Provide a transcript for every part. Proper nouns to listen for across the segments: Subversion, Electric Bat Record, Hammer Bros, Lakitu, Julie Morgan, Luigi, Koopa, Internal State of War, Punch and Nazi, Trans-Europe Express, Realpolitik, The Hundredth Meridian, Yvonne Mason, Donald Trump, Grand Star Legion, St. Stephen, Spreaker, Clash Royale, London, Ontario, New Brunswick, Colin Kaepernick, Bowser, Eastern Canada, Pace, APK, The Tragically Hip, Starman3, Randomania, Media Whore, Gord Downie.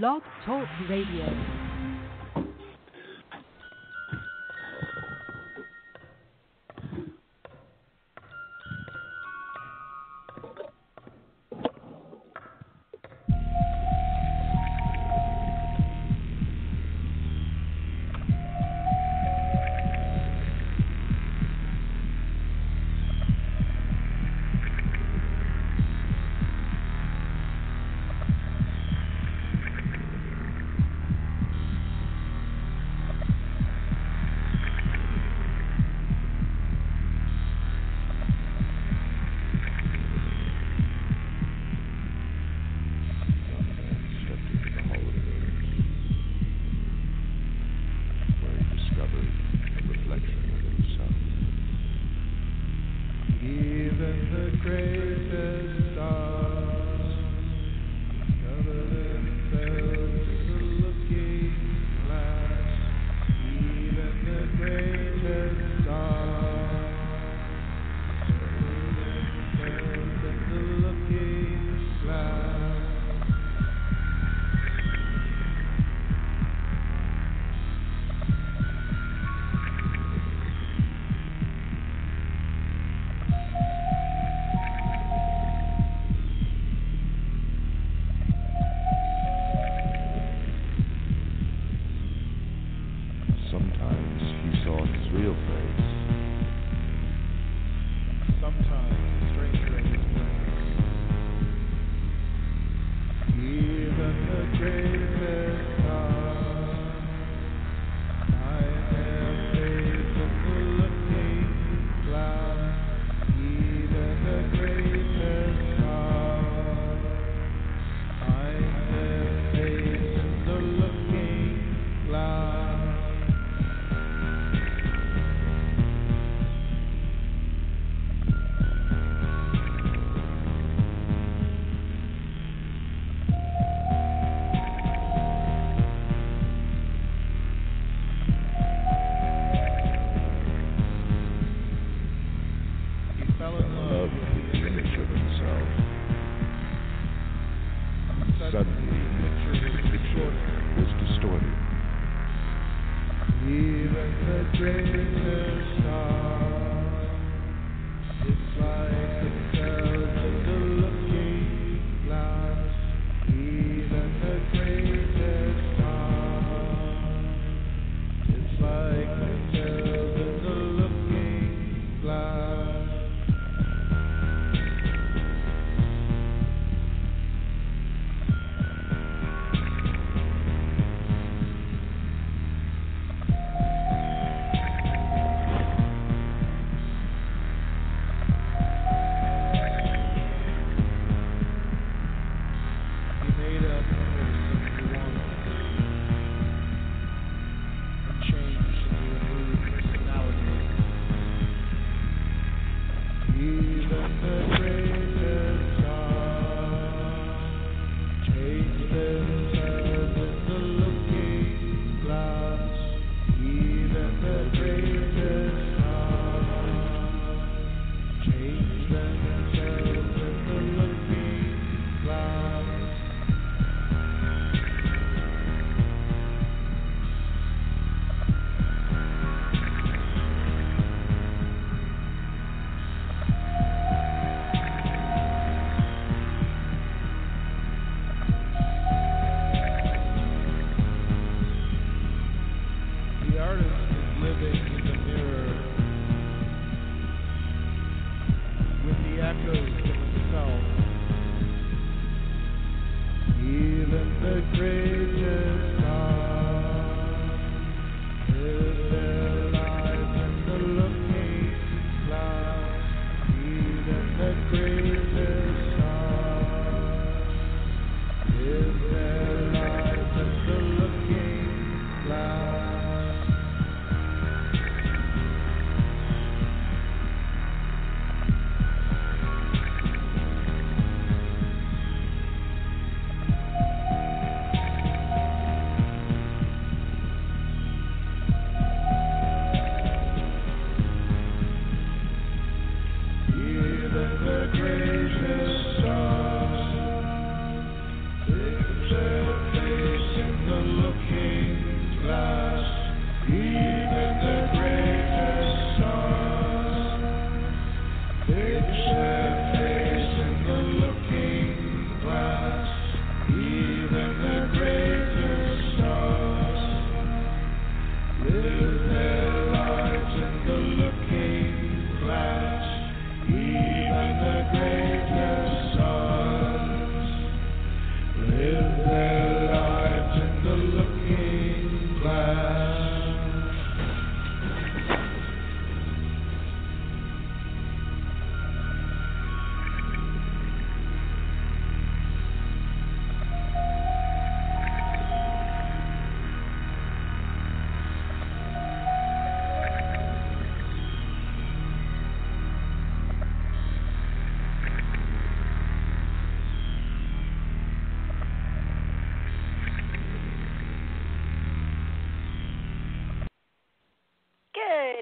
Blog Talk Radio.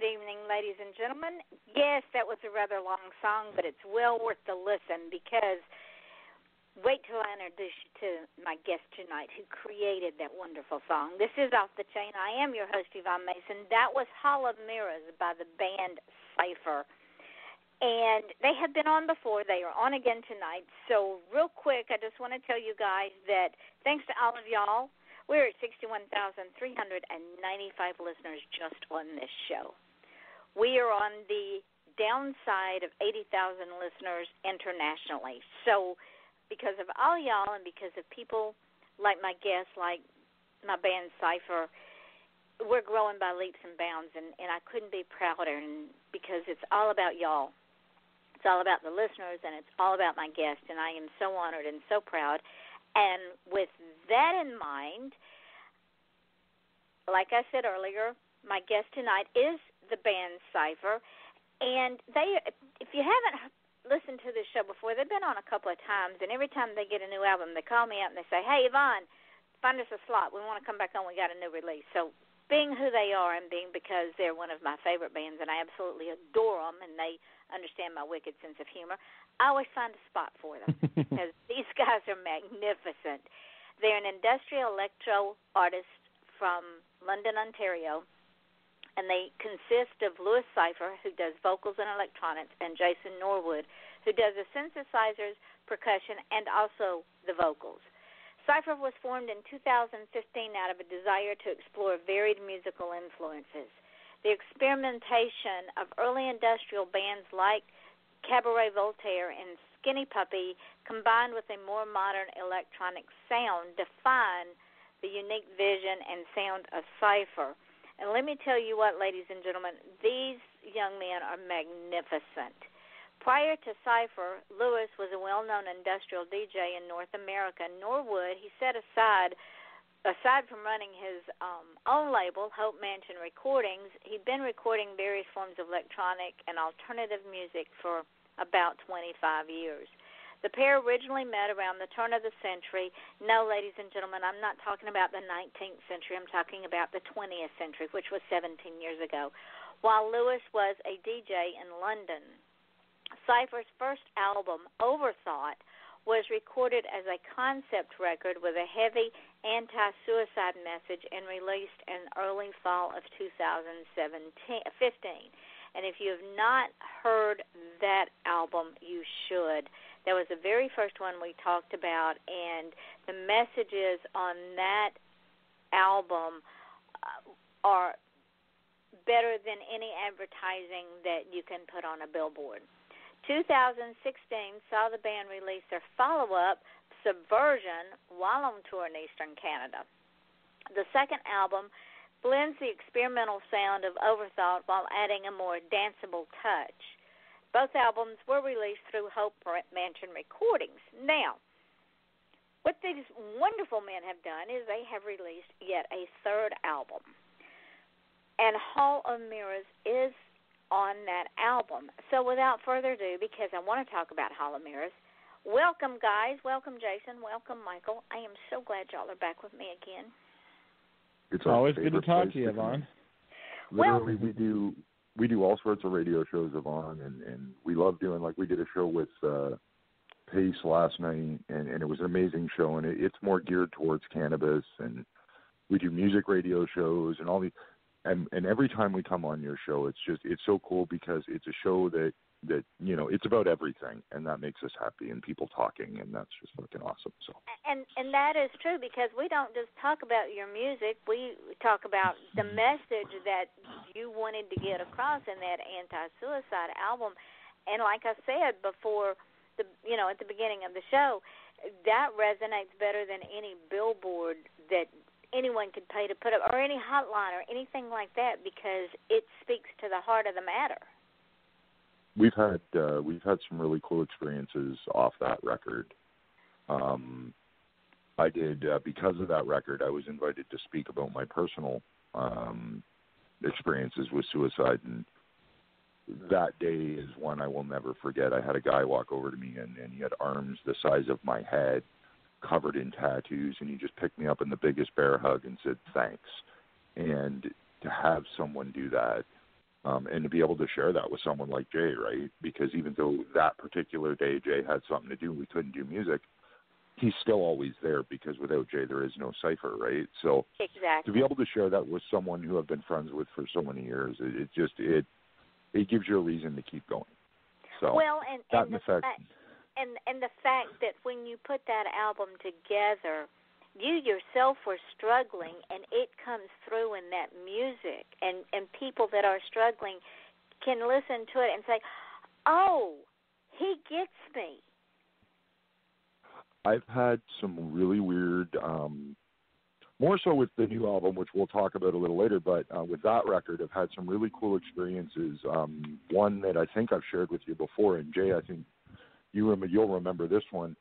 Good evening, ladies and gentlemen. Yes, that was a rather long song, but it's well worth the listen because wait till I introduce you to my guest tonight who created that wonderful song. This is Off the Chain. I am your host, Yvonne Mason. That was Hall of Mirrors by the band Cypher. And they have been on before. They are on again tonight. So real quick, I just want to tell you guys that thanks to all of y'all, we're at 61,395 listeners just on this show. We are on the downside of 80,000 listeners internationally. So because of all y'all and because of people like my guests, like my band Cypher, we're growing by leaps and bounds, and I couldn't be prouder because it's all about y'all. It's all about the listeners, and it's all about my guests, and I am so honored and so proud. And with that in mind, like I said earlier, my guest tonight is the band Cypher. And they, if you haven't listened to this show before, they've been on a couple of times. And every time they get a new album, they call me up and they say, hey, Yvonne, find us a slot. We want to come back on. We got a new release. So being who they are and being because they're one of my favorite bands and I absolutely adore them and they understand my wicked sense of humor, I always find a spot for them because these guys are magnificent. They're an industrial electro artist from London, Ontario, and they consist of Louis Cyphier, who does vocals and electronics, and Jason Norwood, who does the synthesizers, percussion, and also the vocals. Cypher was formed in 2015 out of a desire to explore varied musical influences. The experimentation of early industrial bands like Cabaret Voltaire and Skinny Puppy combined with a more modern electronic sound define the unique vision and sound of Cypher. And let me tell you what, ladies and gentlemen, these young men are magnificent. Prior to Cypher, Louis was a well-known industrial DJ in North America. Norwood, he set aside from running his own label, Hope Mansion Recordings, he'd been recording various forms of electronic and alternative music for about 25 years. The pair originally met around the turn of the century. No, ladies and gentlemen, I'm not talking about the 19th century. I'm talking about the 20th century, which was 17 years ago, while Louis was a DJ in London. Cypher's first album, Overthought, was recorded as a concept record with a heavy anti-suicide message and released in early fall of 2015. And if you have not heard that album, you should. That was the very first one we talked about, and the messages on that album are better than any advertising that you can put on a billboard. 2016 saw the band release their follow-up, Subversion, while on tour in Eastern Canada. The second album blends the experimental sound of Overthought while adding a more danceable touch. Both albums were released through Hope Mansion Recordings. Now, what these wonderful men have done is they have released yet a third album. And Hall of Mirrors is on that album. So without further ado, because I want to talk about Hall of Mirrors, welcome, guys. Welcome, Jason. Welcome, Michael. I am so glad y'all are back with me again. It's always good to talk to you, Yvonne. Literally, well, we do all sorts of radio shows, Yvonne, and we love doing, like we did a show with Pace last night, and it was an amazing show, and it's more geared towards cannabis, and we do music radio shows and all these. And every time we come on your show, it's so cool because it's a show that you know, it's about everything, and that makes us happy, and people talking, and that's just fucking awesome. So and that is true because we don't just talk about your music; we talk about the message that you wanted to get across in that anti-suicide album. And like I said before, at the beginning of the show, that resonates better than any billboard that anyone could pay to put up, or any hotline or anything like that, because it speaks to the heart of the matter. We've had some really cool experiences off that record. I did, because of that record, I was invited to speak about my personal experiences with suicide, and that day is one I will never forget. I had a guy walk over to me, and he had arms the size of my head, covered in tattoos, and he just picked me up in the biggest bear hug and said, thanks. And to have someone do that And to be able to share that with someone like Jay, right? Because even though that particular day Jay had something to do, we couldn't do music, he's still always there, because without Jay, there is no Cypher, right? So exactly. To be able to share that with someone who I've been friends with for so many years, it gives you a reason to keep going. So well, and the fact that when you put that album together, you yourself were struggling, and it comes through in that music. And people that are struggling can listen to it and say, oh, he gets me. I've had some really weird, more so with the new album, which we'll talk about a little later, but with that record, I've had some really cool experiences. One that I think I've shared with you before, and Jay, I think you'll remember this one.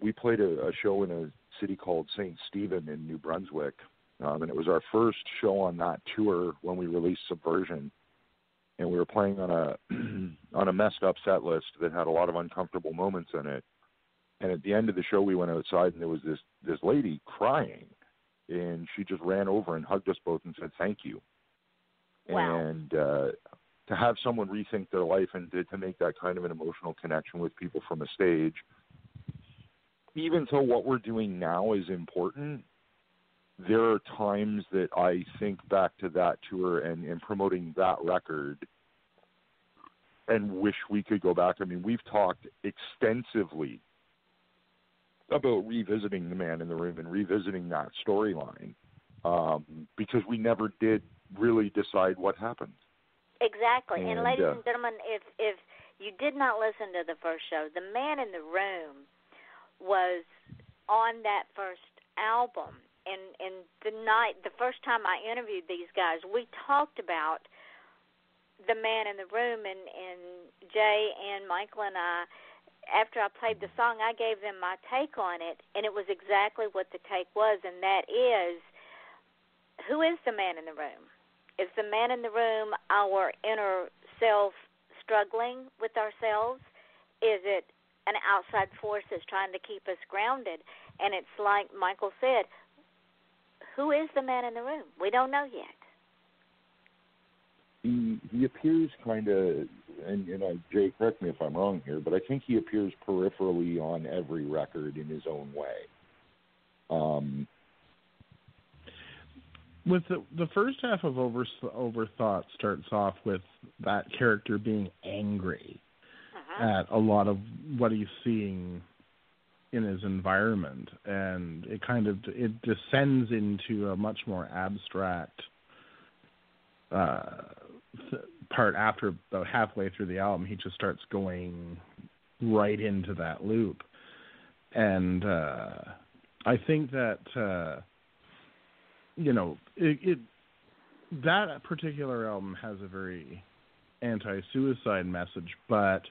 We played a show in a city called St. Stephen in New Brunswick, and it was our first show on that tour when we released Subversion, and we were playing on a on a messed up set list that had a lot of uncomfortable moments in it. And at the end of the show, we went outside, and there was this lady crying, and she just ran over and hugged us both and said, thank you. Wow. And to have someone rethink their life and to make that kind of an emotional connection with people from a stage, even though what we're doing now is important, there are times that I think back to that tour and promoting that record and wish we could go back. I mean, we've talked extensively about revisiting The Man in the Room and revisiting that storyline, because we never did really decide what happened. Exactly. And ladies and gentlemen, if you did not listen to the first show, The Man in the Room was on that first album. And the first time I interviewed these guys, we talked about The Man in the Room, and Jay and Michael and I, after I played the song, I gave them my take on it, and it was exactly what the take was, and that is, who is the man in the room? Is the man in the room our inner self struggling with ourselves? Is it an outside force that's trying to keep us grounded? And it's like Michael said, who is the man in the room? We don't know yet. He appears kind of, and Jay, correct me if I'm wrong here, but I think he appears peripherally on every record in his own way. With the first half of Overthought starts off with that character being angry at a lot of what he's seeing in his environment, and it kind of it descends into a much more abstract part after about halfway through the album. He just starts going right into that loop, and I think that that particular album has a very anti-suicide message, but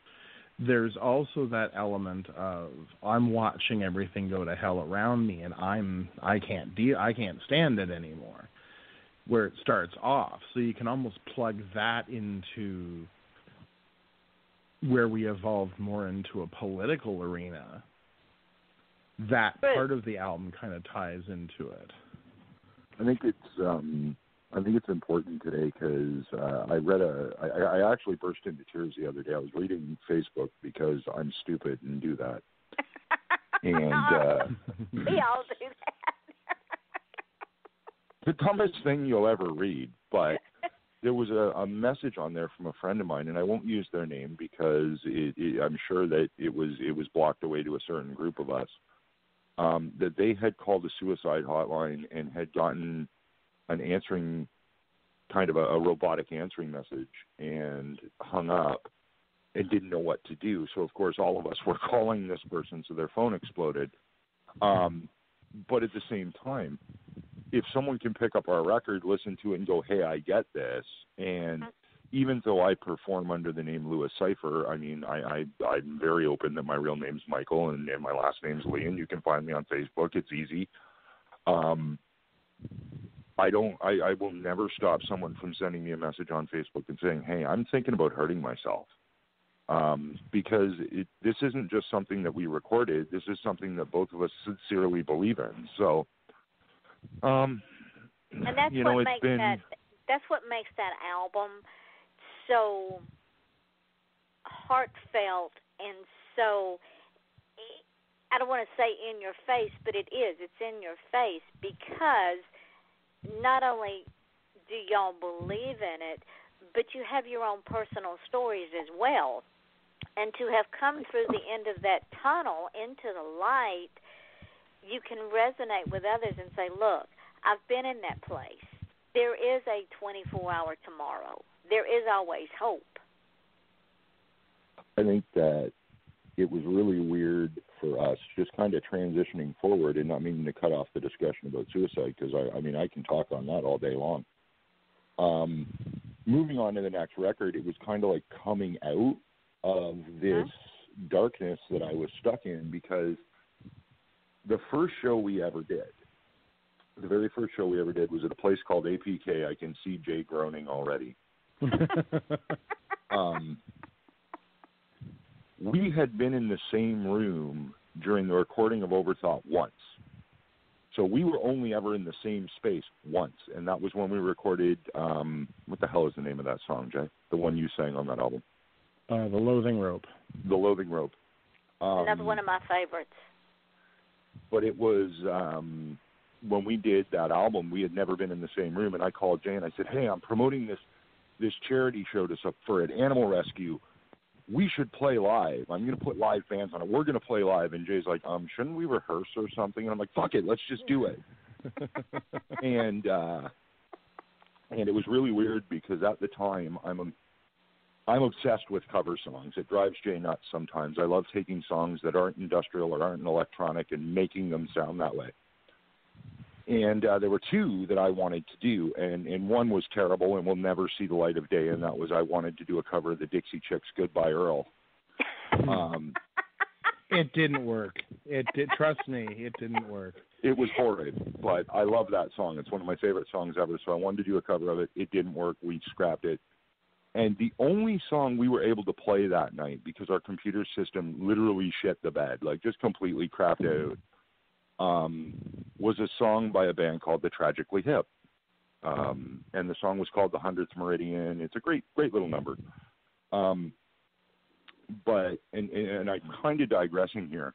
there's also that element of I'm watching everything go to hell around me, and I can't stand it anymore, where it starts off. So you can almost plug that into where we evolved more into a political arena. That part of the album kind of ties into it. I think it's important today because I actually burst into tears the other day. I was reading Facebook because I'm stupid and do that. And we all do that. The dumbest thing you'll ever read, but there was a message on there from a friend of mine, and I won't use their name because I'm sure that it was blocked away to a certain group of us, that they had called the suicide hotline and had gotten an answering, kind of a robotic answering message, and hung up and didn't know what to do. So, of course, all of us were calling this person, so their phone exploded. But at the same time, if someone can pick up our record, listen to it, and go, hey, I get this, and even though I perform under the name Louis Cyphier, I mean, I'm very open that my real name's Michael and my last name's Lee, and you can find me on Facebook. It's easy. I will never stop someone from sending me a message on Facebook and saying, hey, I'm thinking about hurting myself. Because this isn't just something that we recorded. This is something that both of us sincerely believe in. So, and that's what makes that that's what makes that album so heartfelt and so, I don't want to say in your face, but it is. It's in your face because not only do y'all believe in it, but you have your own personal stories as well. And to have come through the end of that tunnel into the light, you can resonate with others and say, look, I've been in that place. There is a 24-hour tomorrow. There is always hope. I think that it was really weird for us just kind of transitioning forward, and not meaning to cut off the discussion about suicide, because, I mean, I can talk on that all day long. Moving on to the next record, it was kind of like coming out of this darkness that I was stuck in, because the first show we ever did, the very first show we ever did was at a place called APK. I can see Jay groaning already. We had been in the same room during the recording of Overthought once. So we were only ever in the same space once, and that was when we recorded, what the hell is the name of that song, Jay? The one you sang on that album. The Loathing Rope. The Loathing Rope. Another one of my favorites. But it was when we did that album, we had never been in the same room, and I called Jay and I said, hey, I'm promoting this charity show for an animal rescue. We should play live. I'm going to put live bands on it. We're going to play live. And Jay's like, shouldn't we rehearse or something? And I'm like, fuck it, let's just do it. And it was really weird because at the time I'm obsessed with cover songs. It drives Jay nuts sometimes. I love taking songs that aren't industrial or aren't electronic and making them sound that way. And there were two that I wanted to do, and one was terrible and will never see the light of day, and that was I wanted to do a cover of the Dixie Chicks' Goodbye Earl. It didn't work. Trust me, it didn't work. It was horrid, but I love that song. It's one of my favorite songs ever, so I wanted to do a cover of it. It didn't work. We scrapped it. And the only song we were able to play that night, because our computer system literally shit the bed, like just completely crapped out, was a song by a band called The Tragically Hip. And the song was called The Hundredth Meridian. It's a great, great little number. But I'm kind of digressing here.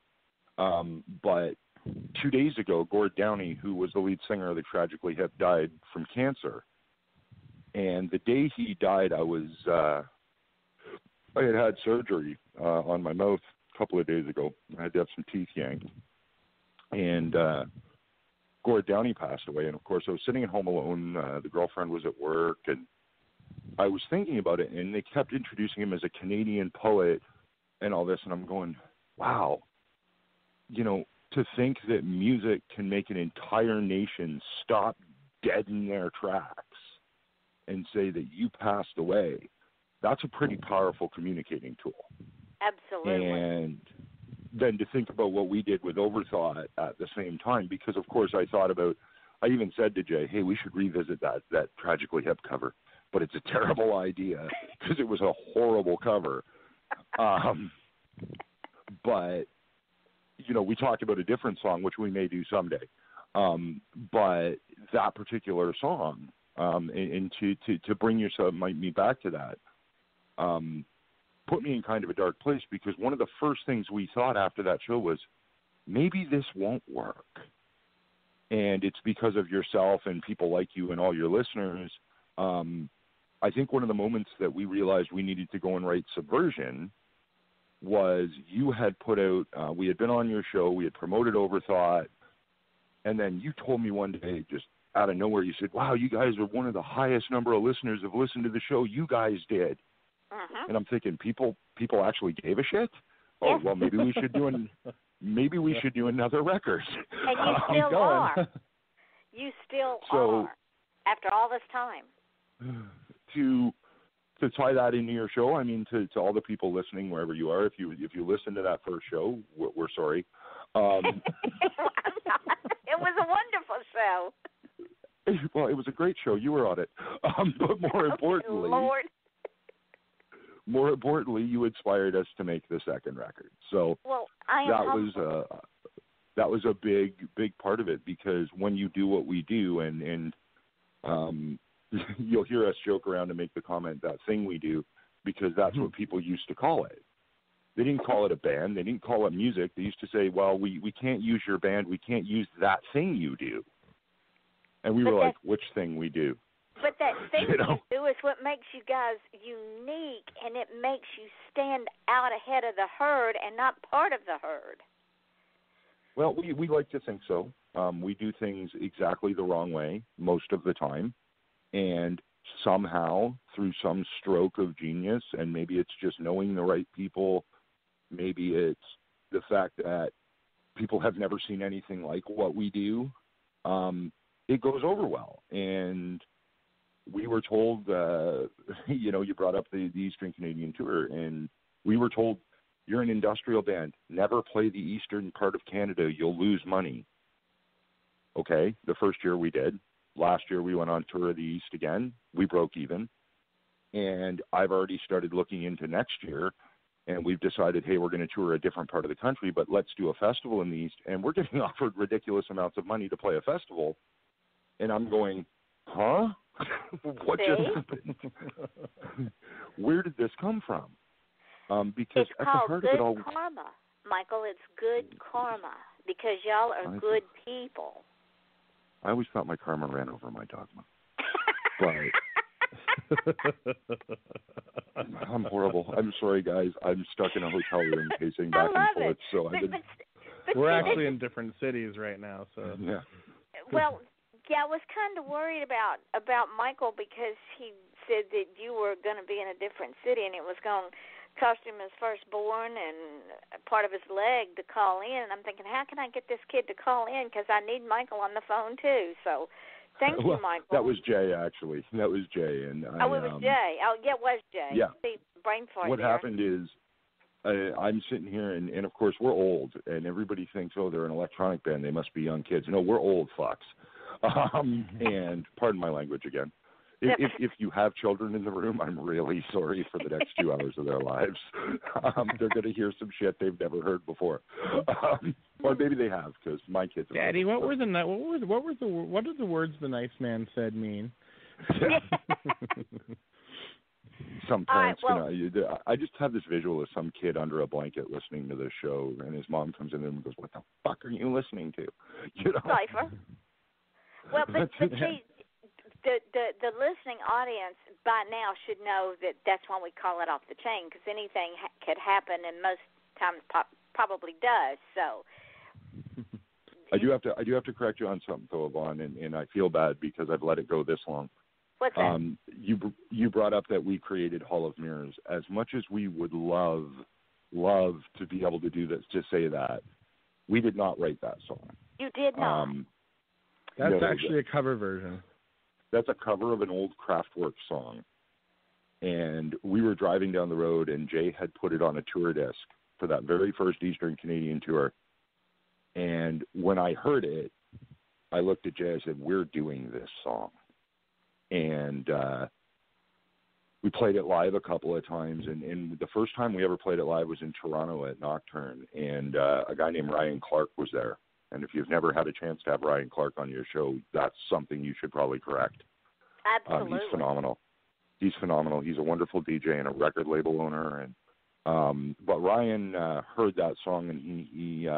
But 2 days ago, Gord Downie, who was the lead singer of The Tragically Hip, died from cancer. And the day he died, I had surgery on my mouth a couple of days ago. I had to have some teeth yanked. And Gord Downie passed away, and of course I was sitting at home alone. The girlfriend was at work, and I was thinking about it, and they kept introducing him as a Canadian poet and all this, and I'm going, wow, you know, to think that music can make an entire nation stop dead in their tracks and say that you passed away, that's a pretty powerful communicating tool. Absolutely. And than to think about what we did with Overthought at the same time, because of course I thought about, I even said to Jay, hey, we should revisit that Tragically Hip cover, but it's a terrible idea because it was a horrible cover. But, you know, we talked about a different song, which we may do someday. But that particular song, and to bring yourself, me back to that, put me in kind of a dark place, because one of the first things we thought after that show was, maybe this won't work. And it's because of yourself and people like you and all your listeners. I think one of the moments that we realized we needed to go and write Subversion was you had put out, we had been on your show, we had promoted Overthought, and then you told me one day, just out of nowhere, you said, wow, you guys are one of the highest number of listeners have listened to the show you guys did. And I'm thinking, people actually gave a shit. Oh, well, maybe we should do another record. And you still are. You still are. After all this time. To tie that into your show, I mean, to all the people listening wherever you are, if you listen to that first show, we're sorry. It was a wonderful show. Well, it was a great show. You were on it, but more importantly. Lord. More importantly, you inspired us to make the second record. So that was a big, big part of it, because when you do what we do, and you'll hear us joke around and make the comment that thing we do, because that's what people used to call it. They didn't call it a band. They didn't call it music. They used to say, well, we can't use your band. We can't use that thing you do. And we were like, which thing we do? But that thing you do is what makes you guys unique, and it makes you stand out ahead of the herd and not part of the herd. Well, we like to think so. We do things exactly the wrong way most of the time. And somehow, through some stroke of genius, and maybe it's just knowing the right people, maybe it's the fact that people have never seen anything like what we do, it goes over well. And we were told, you brought up the Eastern Canadian tour, and we were told, you're an industrial band. Never play the eastern part of Canada. You'll lose money. Okay, the first year we did. Last year we went on tour of the East again. We broke even. And I've already started looking into next year, and we've decided, hey, we're going to tour a different part of the country, but let's do a festival in the East. And we're getting offered ridiculous amounts of money to play a festival. And I'm going, huh? What just happened? Where did this come from? Because it's called good karma, Michael. It's good karma because y'all are good people. I always thought my karma ran over my dogma. But I'm horrible. I'm sorry, guys. I'm stuck in a hotel room pacing back and forth. So we're actually in different cities right now. So yeah. Well, yeah, I was kind of worried about Michael because he said that you were going to be in a different city and it was going to cost him his firstborn and part of his leg to call in. And I'm thinking, how can I get this kid to call in? Because I need Michael on the phone, too. So thank you, Michael. That was Jay, actually. That was Jay. And it was Jay. Oh, yeah, it was Jay. Yeah. See, brain fart what there. Happened is I'm sitting here, and, of course, we're old. And everybody thinks, oh, they're an electronic band. They must be young kids. No, we're old fucks. And pardon my language again. If you have children in the room, I'm really sorry for the next 2 hours of their lives. They're going to hear some shit they've never heard before, or maybe they have because my kids. Daddy, what did the words the nice man said mean? Sometimes I just have this visual of some kid under a blanket listening to this show, and his mom comes in and goes, "What the fuck are you listening to?" Cypher. Well, but see. The listening audience by now should know that that's why we call it off the chain, because anything could happen, and most times probably does. So I do have to correct you on something, though, Yvonne, and I feel bad because I've let it go this long. What's that? You brought up that we created Hall of Mirrors. As much as we would love to be able to do this, to say that we did not write that song. You did not. That's actually a cover version. That's a cover of an old Kraftwerk song. And we were driving down the road, and Jay had put it on a tour disc for that very first Eastern Canadian tour. And when I heard it, I looked at Jay and said, we're doing this song. And we played it live a couple of times. And the first time we ever played it live was in Toronto at Nocturne. And a guy named Ryan Clark was there. And if you've never had a chance to have Ryan Clark on your show, that's something you should probably correct. Absolutely. He's phenomenal. He's a wonderful DJ and a record label owner. And but Ryan heard that song, and he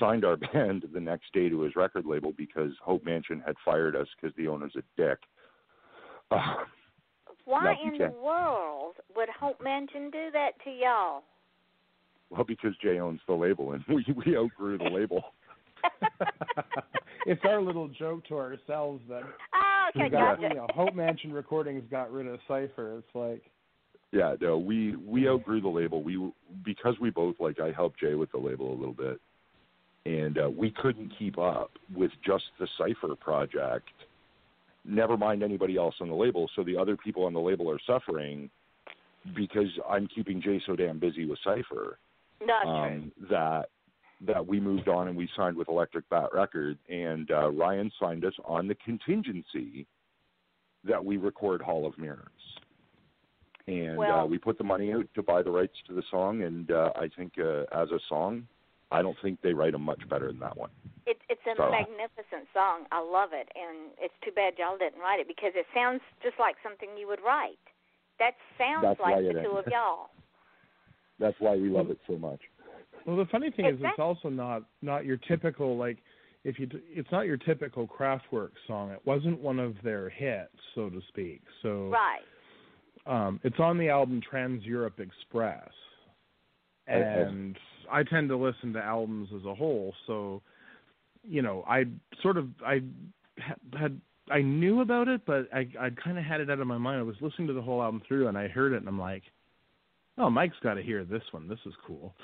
signed our band the next day to his record label because Hope Mansion had fired us because the owner's a dick. Why in the world would Hope Mansion do that to y'all? Well, because Jay owns the label, and we outgrew the label. It's our little joke to ourselves that Hope Mansion Recordings got rid of Cypher. It's like, yeah, no, we outgrew the label. Because we both, like, I helped Jay with the label a little bit, and we couldn't keep up with just the Cypher project. Never mind anybody else on the label. So the other people on the label are suffering because I'm keeping Jay so damn busy with Cypher. That we moved on and we signed with Electric Bat Record, and Ryan signed us on the contingency that we record Hall of Mirrors. And we put the money out to buy the rights to the song, and I think as a song, I don't think they write them much better than that one. It's a magnificent song. I love it, and it's too bad y'all didn't write it because it sounds just like something you would write. That sounds like the two of y'all. That's why we love it so much. Well, the funny thing is it's also not your typical, like, it's not your typical Kraftwerk song. It wasn't one of their hits, so to speak. So right. It's on the album Trans-Europe Express, and I tend to listen to albums as a whole, so, you know, I knew about it, but I kind of had it out of my mind. I was listening to the whole album through, and I heard it, and I'm like, oh, Mike's got to hear this one. This is cool.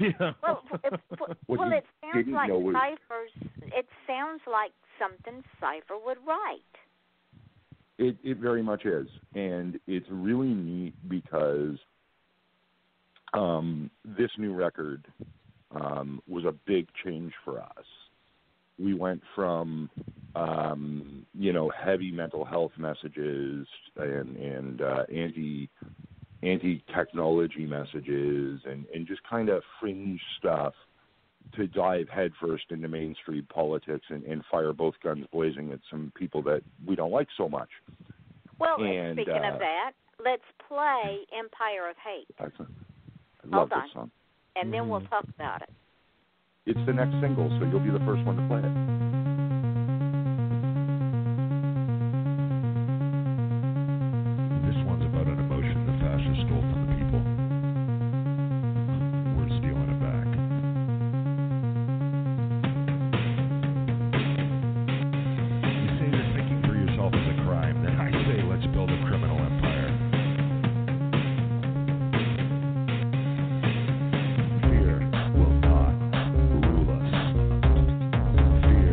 You know? Well, it sounds like it sounds like something Cypher would write. It very much is, and it's really neat because this new record was a big change for us. We went from, heavy mental health messages and anti-technology messages and just kind of fringe stuff to dive headfirst into mainstream politics and fire both guns blazing at some people that we don't like so much. Well, and speaking of that, let's play Empire of Hate. Excellent. I love this song. And then we'll talk about it. It's the next single, so you'll be the first one to play it. Fear will not rule us. Fear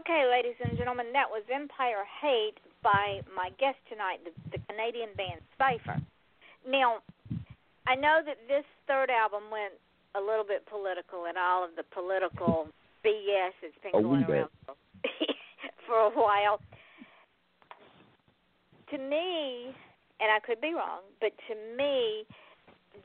Okay, ladies and gentlemen, that was Empire of Hate by my guest tonight, the Canadian band Cypher. Now, I know that this third album went a little bit political and all of the political BS that's been going around for a while. To me, and I could be wrong, but to me,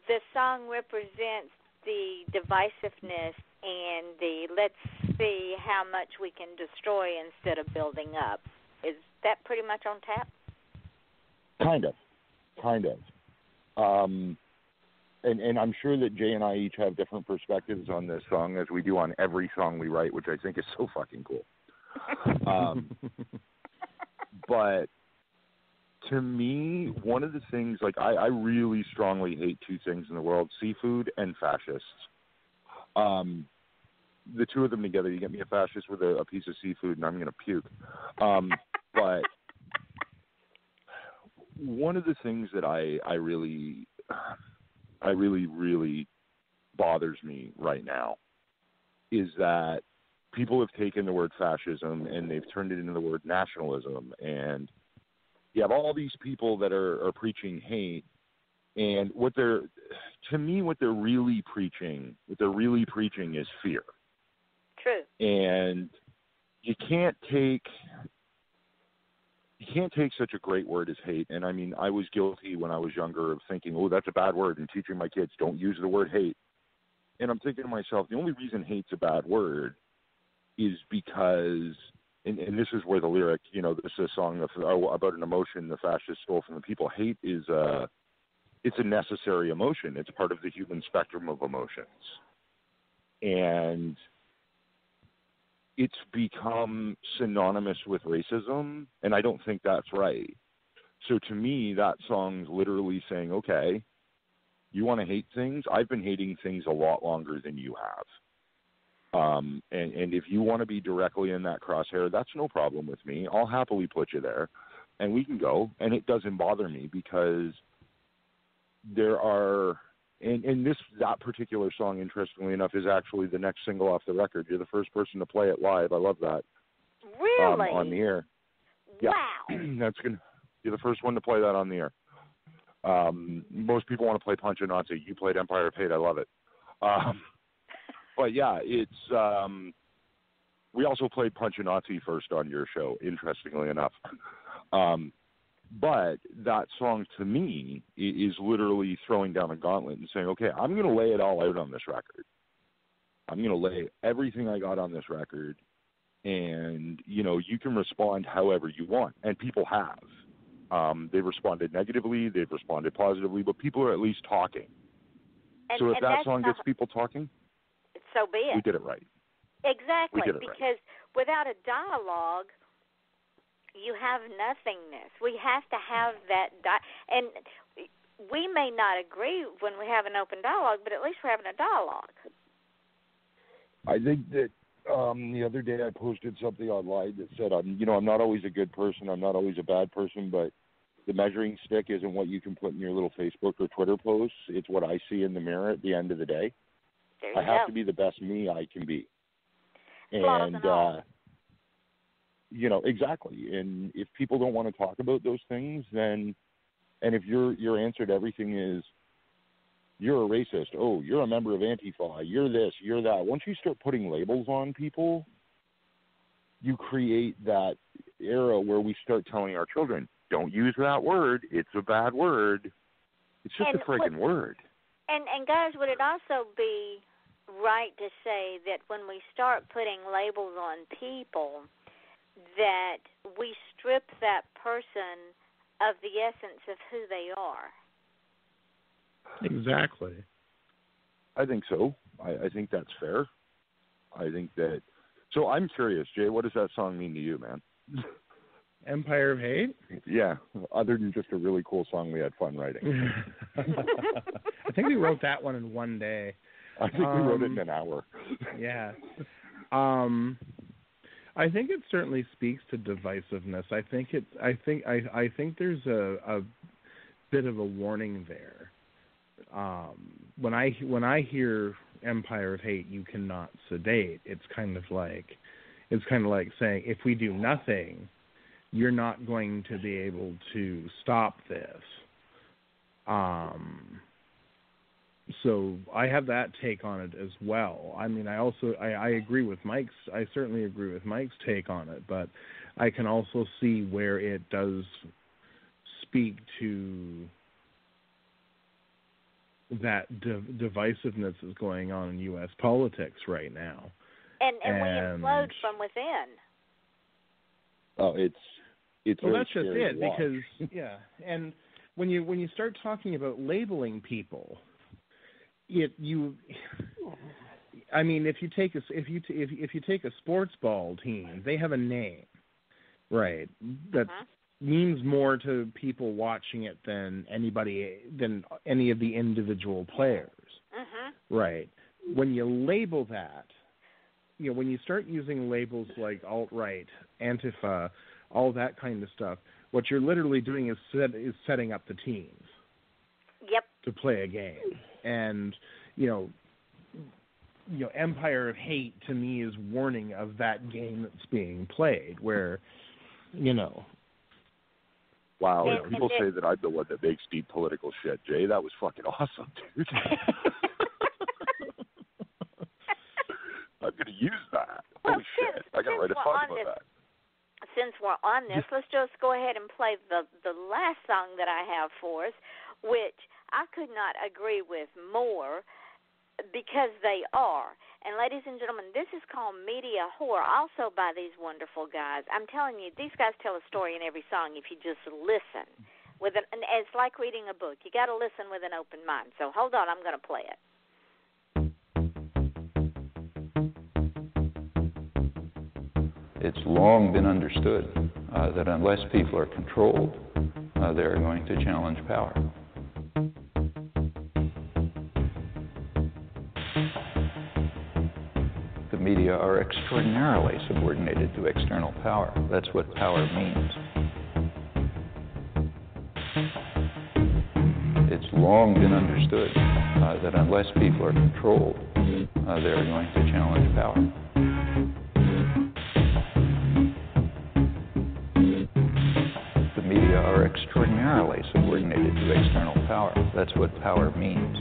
the song represents the divisiveness and the let's see how much we can destroy instead of building up. Is that pretty much on tap? Kind of. And I'm sure that Jay and I each have different perspectives on this song, as we do on every song we write, which I think is so fucking cool. But to me, one of the things, like, I really strongly hate two things in the world, seafood and fascists. The two of them together, you get me a fascist with a piece of seafood and I'm going to puke. But one of the things that I really bothers me right now is that people have taken the word fascism and they've turned it into the word nationalism, and you have all these people that are preaching hate, and what they're really preaching is fear. True. And you can't take such a great word as hate. And I mean, I was guilty when I was younger of thinking, oh, that's a bad word, and teaching my kids, don't use the word hate. And I'm thinking to myself, the only reason hate's a bad word is because, and this is where the lyric, you know, this is a song about an emotion the fascists stole from the people. Hate is a necessary emotion. It's part of the human spectrum of emotions. And it's become synonymous with racism, and I don't think that's right. So to me, that song's literally saying, okay, you want to hate things? I've been hating things a lot longer than you have. And if you want to be directly in that crosshair, that's no problem with me. I'll happily put you there, and we can go. And it doesn't bother me, because there are – and that particular song, interestingly enough, is actually the next single off the record. You're the first person to play it live. I love that. Really? On the air. Yeah. Wow. You're the first one to play that on the air. Most people want to play Punch and Nazi. You played Empire of Hate. I love it. But, yeah, it's we also played Punch and Nazi first on your show, interestingly enough. But that song to me is literally throwing down a gauntlet and saying, okay, I'm going to lay it all out on this record. I'm going to lay everything I got on this record, and, you know, you can respond however you want. And people have. They've responded negatively. They've responded positively. But people are at least talking. And, so if that song gets people talking, so be it. We did it right. Exactly. Because without a dialogue, you have nothingness. We have to have that and we may not agree when we have an open dialogue, but at least we're having a dialogue. I think that the other day I posted something online that said, I'm not always a good person, I'm not always a bad person, but the measuring stick isn't what you can put in your little Facebook or Twitter posts. It's what I see in the mirror at the end of the day. I have to be the best me I can be. And you know, exactly. And if people don't want to talk about those things, then, and if your answer to everything is, you're a racist, oh, you're a member of Antifa, you're this, you're that. Once you start putting labels on people, you create that era where we start telling our children, don't use that word, it's a bad word. It's just a friggin' word. And guys, would it also be right to say that when we start putting labels on people, that we strip that person of the essence of who they are? Exactly. I think so. I think that's fair. I think that... So I'm curious, Jay, what does that song mean to you, man? Empire of Hate? Yeah, other than just a really cool song we had fun writing. I think we wrote that one in one day. I think we wrote it in an hour. Yeah. I think it certainly speaks to divisiveness. I think there's a bit of a warning there. When I hear Empire of Hate, you cannot sedate. It's kind of like It's kind of like saying, if we do nothing, you're not going to be able to stop this. So I have that take on it as well. I mean, I agree with Mike's. I certainly agree with Mike's take on it, but I can also see where it does speak to that divisiveness is going on in U.S. politics right now. And we implode from within. Oh, it's well, really that's just it watch. Because yeah, and when you start talking about labeling people, I mean, if you take a sports ball team, they have a name, right? That means more to people watching it than any of the individual players, right? When you label that. You know, when you start using labels like alt-right, Antifa, all that kind of stuff, what you're literally doing is setting up the teams. Yep. To play a game. And, you know, Empire of Hate to me is warning of that game that's being played where, you know. Wow, you know, people say that I'm the one that makes deep political shit, Jay. That was fucking awesome, dude. I'm going to use that. Well, holy shit. I got to write a song about that. Since we're on this, let's just go ahead and play the last song that I have for us, which I could not agree with more because they are. And ladies and gentlemen, this is called Media Whore, also by these wonderful guys. I'm telling you, these guys tell a story in every song if you just listen. And it's like reading a book. You got to listen with an open mind. So hold on, I'm going to play it. It's long been understood that unless people are controlled, they're going to challenge power. The media are extraordinarily subordinated to external power. That's what power means. It's long been understood that unless people are controlled, they're going to challenge power. Extraordinarily subordinated to external power. That's what power means.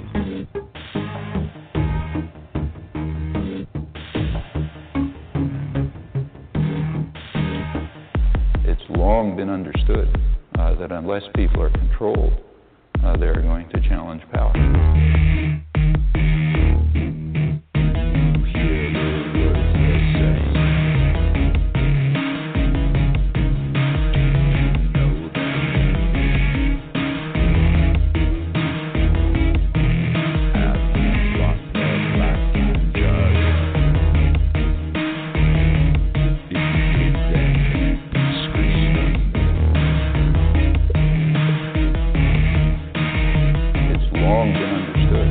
It's long been understood that unless people are controlled, they're going to challenge power. Long been understood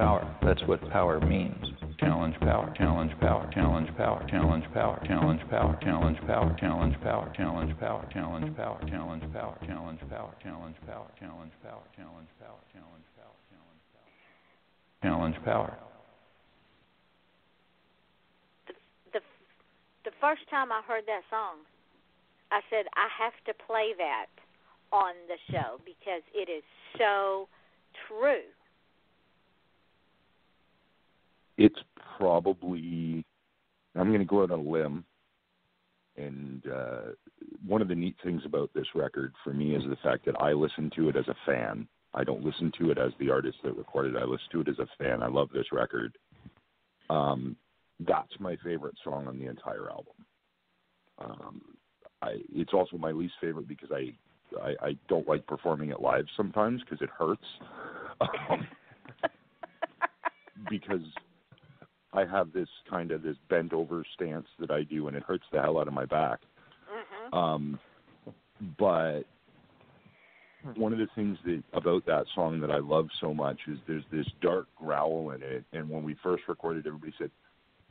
power. That's what power means. Challenge power, challenge power, challenge power, challenge power, challenge power, challenge power, challenge power, challenge power, challenge power, challenge power, challenge power, challenge power, challenge power, challenge power, challenge power, challenge power. The first time I heard that song, I said, I have to play that on the show because it is so true. It's probably, I'm going to go out on a limb, and one of the neat things about this record for me is the fact that I listen to it as a fan. I don't listen to it as the artist that recorded it. I listen to it as a fan. I love this record. That's my favorite song on the entire album. It's also my least favorite because I don't like performing it live sometimes because it hurts. Because I have this kind of this bent over stance that I do, and it hurts the hell out of my back. Mm-hmm. But one of the things that about that song that I love so much is there's this dark growl in it. And when we first recorded, everybody said,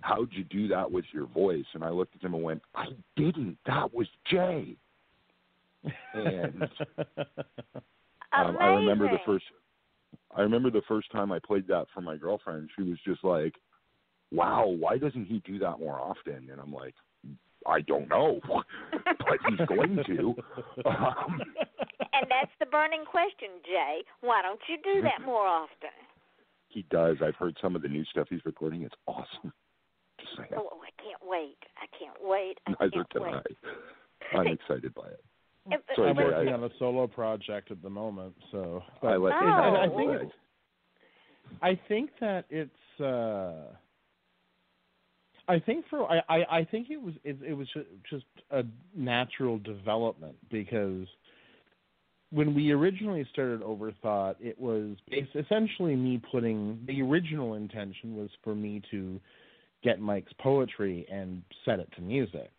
"How'd you do that with your voice?" And I looked at them and went, "I didn't. That was Jay." And I remember the first time I played that for my girlfriend. She was just like, "Wow, why doesn't he do that more often?" And I'm like, "I don't know, but he's going to." And that's the burning question, Jay. Why don't you do that more often? He does. I've heard some of the new stuff he's recording. It's awesome. Just saying. Oh, I can't wait. I can't wait. Neither can I. I'm excited by it. Sorry, I'm working on a solo project at the moment, so I think it was just a natural development, because when we originally started Overthought, it was essentially me putting, the original intention was for me to get Mike's poetry and set it to music.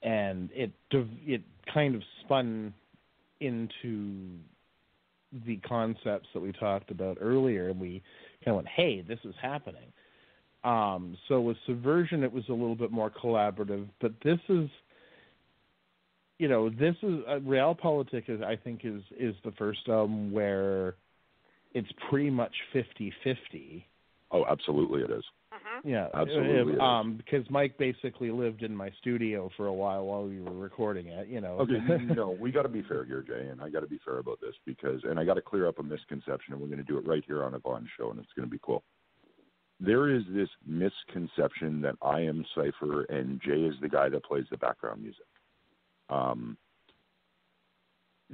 And it kind of spun into the concepts that we talked about earlier, and we kind of went, hey, this is happening. So with Subversion, it was a little bit more collaborative, but this is, Realpolitik is, I think, is the first album where it's pretty much 50-50. Oh, absolutely it is. Yeah, absolutely. Because Mike basically lived in my studio for a while we were recording it, Okay, no, we got to be fair here, Jay, and I got to be fair about this because I got to clear up a misconception, and we're going to do it right here on Yvonne's show, and it's going to be cool. There is this misconception that I am Cypher and Jay is the guy that plays the background music.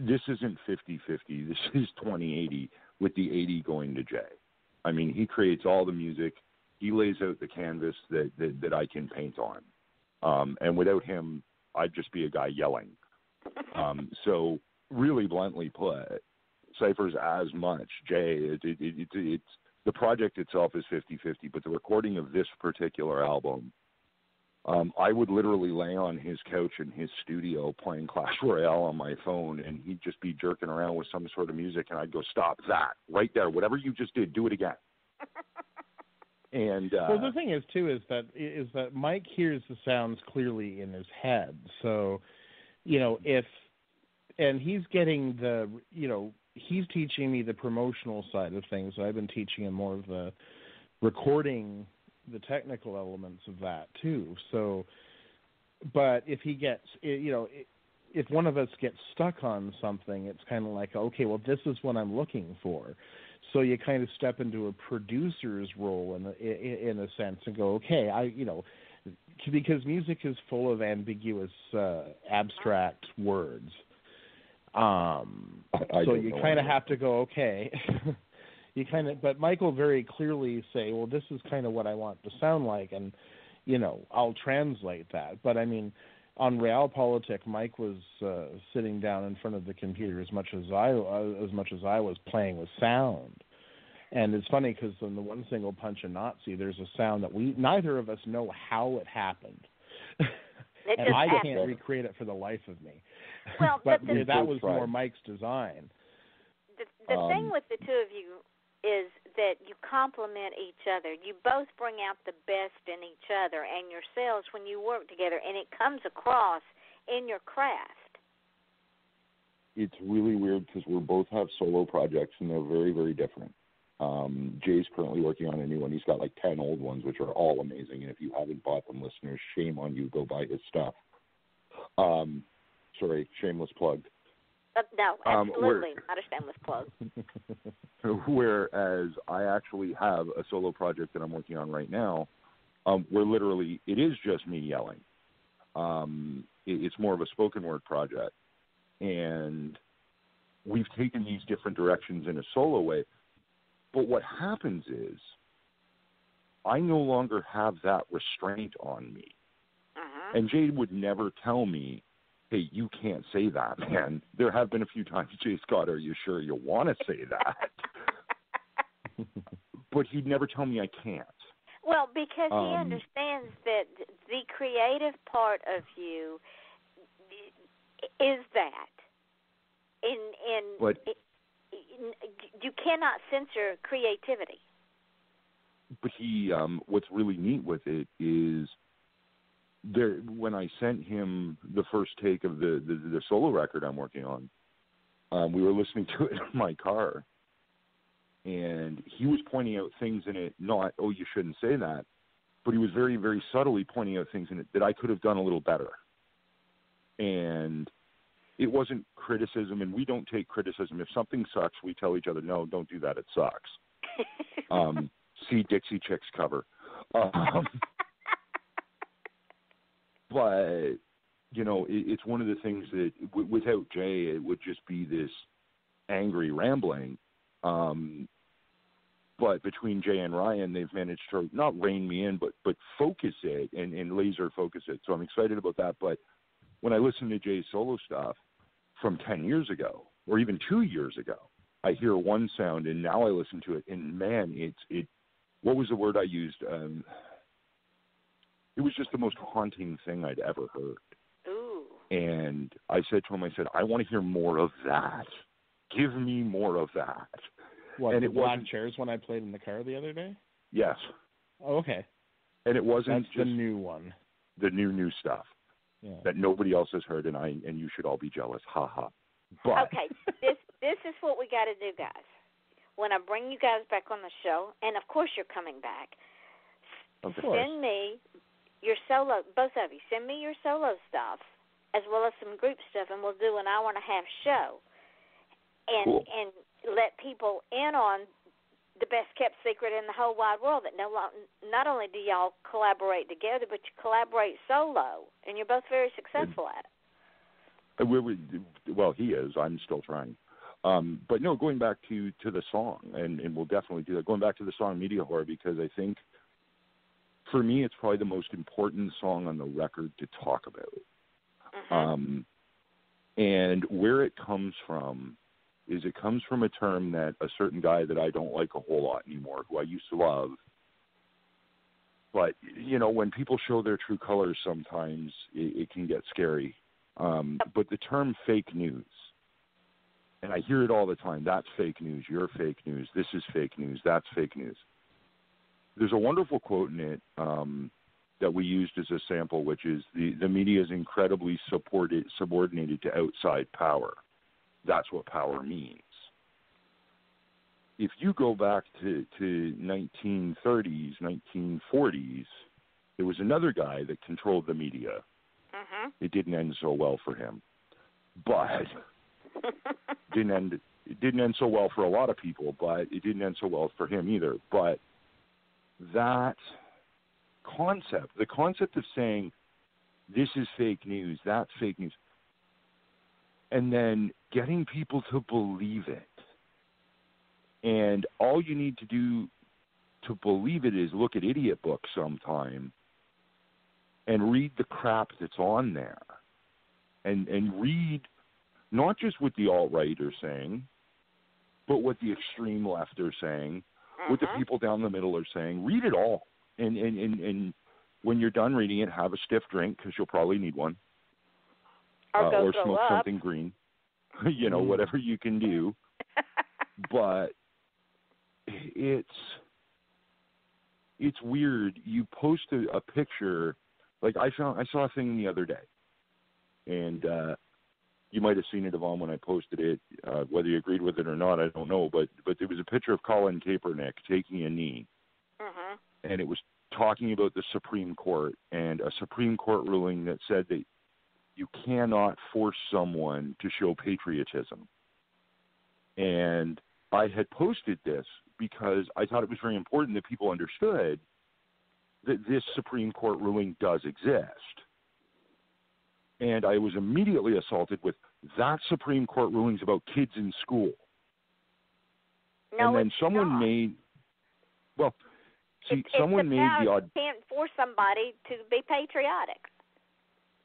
This isn't 50-50. This is 20-80, with the 80 going to Jay. I mean, he creates all the music. He lays out the canvas that I can paint on. And without him, I'd just be a guy yelling. So really bluntly put, Cypher's as much Jay. It's the project itself is 50-50, but the recording of this particular album, I would literally lay on his couch in his studio playing Clash Royale on my phone, and he'd just be jerking around with some sort of music, and I'd go, "Stop that right there. Whatever you just did, do it again." And well, the thing is too is that Mike hears the sounds clearly in his head. So, he's getting the he's teaching me the promotional side of things. So I've been teaching him more of the recording, the technical elements of that too. So, but if he gets if one of us gets stuck on something, it's kind of like, okay, well, this is what I'm looking for. So you kind of step into a producer's role in a sense and go, okay, because music is full of ambiguous, abstract words. So you kind of have to go, okay. But Mike will very clearly say, well, this is kind of what I want to sound like, and, I'll translate that. But, I mean, on Realpolitik, Mike was sitting down in front of the computer as much as I was playing with sound, and it's funny because on the one single Punch and Nazi, there's a sound that neither of us know how it happened, and I can't recreate it for the life of me. Well, but that was more Mike's design. The thing with the two of you is that you complement each other. You both bring out the best in each other and yourselves when you work together, and it comes across in your craft. It's really weird because we both have solo projects, and they're very, very different. Jay's currently working on a new one. He's got like 10 old ones, which are all amazing. And if you haven't bought them, listeners, shame on you. Go buy his stuff. Sorry, shameless plug. No, absolutely not a shameless plug. Whereas I actually have a solo project that I'm working on right now, where literally it is just me yelling. It's more of a spoken word project. And we've taken these different directions in a solo way. But what happens is I no longer have that restraint on me. Uh-huh. And Jade would never tell me, hey, you can't say that, man. There have been a few times, Jay Scott, are you sure you want to say that? But he'd never tell me I can't. Well, because he understands that the creative part of you is that. You cannot censor creativity. But he, what's really neat with it is there. When I sent him the first take of the solo record I'm working on, we were listening to it in my car, and he was pointing out things in it, not, oh, you shouldn't say that, but he was very, very subtly pointing out things in it that I could have done a little better. And it wasn't criticism, and we don't take criticism. If something sucks, we tell each other, no, don't do that, it sucks. See Dixie Chicks cover. But, you know, it's one of the things that without Jay, it would just be this angry rambling. But between Jay and Ryan, they've managed to not rein me in, but focus it and laser focus it. So I'm excited about that. But when I listen to Jay's solo stuff from 10 years ago or even 2 years ago, I hear one sound, and now I listen to it, and man, it. What was the word I used? It was just the most haunting thing I'd ever heard. Ooh. And I said to him, I said, I want to hear more of that. Give me more of that. What, and it was Black Chairs when I played in the car the other day? Yes. Oh, okay. And it wasn't That's just the new one. The new stuff. Yeah. That nobody else has heard, and you should all be jealous. Ha ha. But okay, this is what we got to do, guys. When I bring you guys back on the show, and of course you're coming back. Of course. Send me your solo, both of you. Send me your solo stuff as well as some group stuff, and we'll do an hour and a half show, and let people in on the best kept secret in the whole wide world, that not only do y'all collaborate together, but you collaborate solo, and you're both very successful at it. Well, he is. I'm still trying. But no, going back to the song, and we'll definitely do that, going back to the song Media Whore, because I think, for me, it's probably the most important song on the record to talk about. Uh-huh. And where it comes from is it comes from a term that a certain guy that I don't like a whole lot anymore, who I used to love. But, you know, when people show their true colors sometimes, it can get scary. But the term fake news, and I hear it all the time, that's fake news, you're fake news, this is fake news, that's fake news. There's a wonderful quote in it that we used as a sample, which is, the media is incredibly subordinated to outside power. That's what power means. If you go back to 1930s, 1940s, there was another guy that controlled the media. Uh-huh. It didn't end so well for him, but it didn't end so well for a lot of people, but it didn't end so well for him either. But that concept, the concept of saying, this is fake news, that's fake news, and then getting people to believe it. And all you need to do to believe it is look at idiot books sometime and read the crap that's on there. And read not just what the alt-right are saying, but what the extreme left are saying, uh-huh. what the people down the middle are saying. Read it all. And when you're done reading it, have a stiff drink, because you'll probably need one. Or smoke something green, you know, whatever you can do. But it's weird. You post a picture, like I saw a thing the other day, and you might have seen it, Yvonne, when I posted it. Whether you agreed with it or not, I don't know. But there was a picture of Colin Kaepernick taking a knee, and it was talking about the Supreme Court and a Supreme Court ruling that said that you cannot force someone to show patriotism. And I had posted this because I thought it was very important that people understood that this Supreme Court ruling does exist. And I was immediately assaulted with, that Supreme Court ruling's about kids in school. No, and then someone made the you can't force somebody to be patriotic.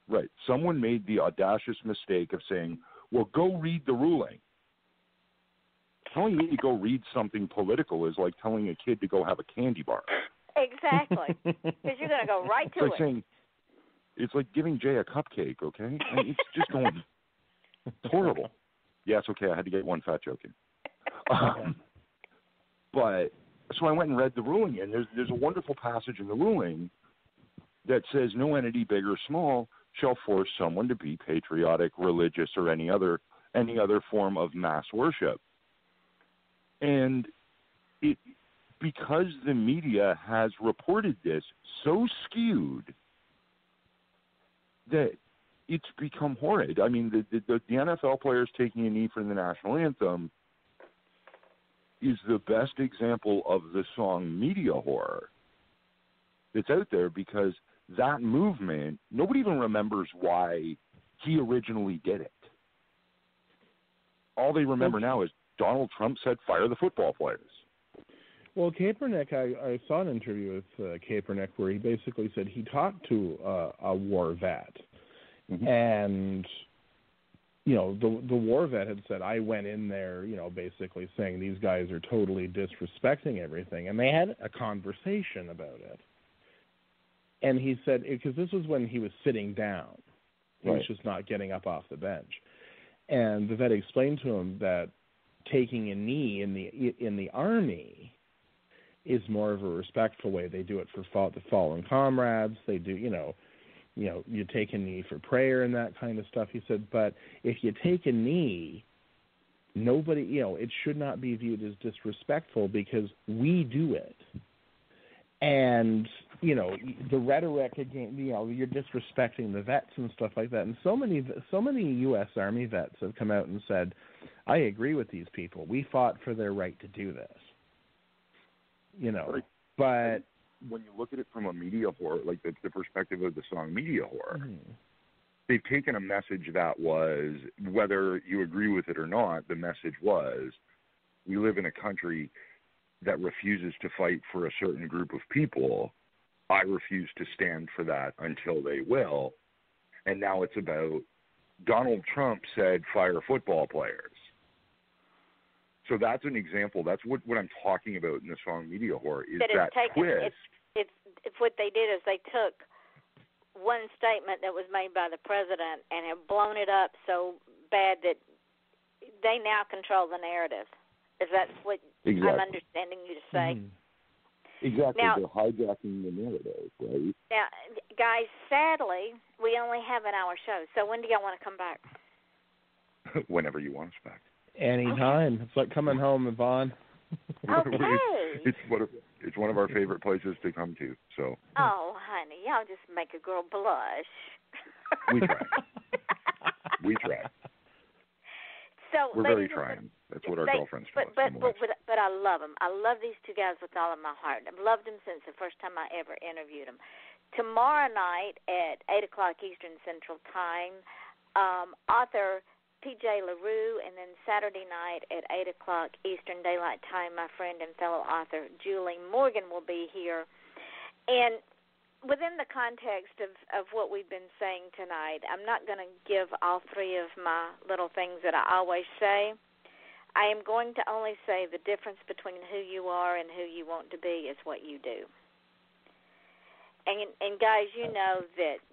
Right. Someone made the audacious mistake of saying, well, go read the ruling. Telling me to go read something political is like telling a kid to go have a candy bar. Exactly. Because you're going to go right to it. It's like giving Jay a cupcake, okay? I mean, it's just going horrible. Yeah, it's okay. I had to get one fat joke in. But so I went and read the ruling, and there's a wonderful passage in the ruling that says no entity, big or small, shall force someone to be patriotic, religious, or any other form of mass worship. And because the media has reported this so skewed that it's become horrid. I mean, the NFL players taking a knee for the national anthem is the best example of the song Media Whore that's out there, because that movement, nobody even remembers why he originally did it. All they remember now is Donald Trump said, fire the football players. Well, Kaepernick, I saw an interview with Kaepernick where he basically said he talked to a war vet. Mm-hmm. And, you know, the war vet had said, I went in there, you know, basically saying these guys are totally disrespecting everything. And they had a conversation about it. And he said, because this was when he was sitting down. He was just not getting up off the bench. And the vet explained to him that taking a knee in the army is more of a respectful way. They do it for the fallen comrades. They do, you know, you take a knee for prayer and that kind of stuff. He said, but if you take a knee, nobody, you know, it should not be viewed as disrespectful because we do it. And, you know, the rhetoric again, you know, you're disrespecting the vets and stuff like that. And so many U.S. Army vets have come out and said, I agree with these people. We fought for their right to do this. You know, but when you look at it from a media whore, like the perspective of the song Media Whore, they've taken a message that was, whether you agree with it or not, the message was, we live in a country that refuses to fight for a certain group of people. I refuse to stand for that until they will. And now it's about Donald Trump said fire football players. So that's an example. That's what I'm talking about in the song Media Whore is that twist. It's what they did is they took one statement that was made by the president and have blown it up so bad that they now control the narrative. Is that what I'm understanding you to say? Mm-hmm. Exactly. Now, they're hijacking the narrative, right? Now, guys, sadly, we only have an hour show. So when do y'all want to come back? Whenever you want us back. Anytime. Okay. It's like coming home, Yvonne. Okay. It's one of our favorite places to come to. So. Oh, honey, y'all just make a girl blush. We try. We try. So, we're very trying. That's what our girlfriends tell us. But I love them. I love these two guys with all of my heart. I've loved them since the first time I ever interviewed them. Tomorrow night at 8 o'clock Eastern Central Time, author P.J. LaRue, and then Saturday night at 8 o'clock Eastern Daylight Time, my friend and fellow author Julie Morgan will be here. And within the context of what we've been saying tonight, I'm not going to give all three of my little things that I always say. I am going to only say the difference between who you are and who you want to be is what you do. And guys, you know that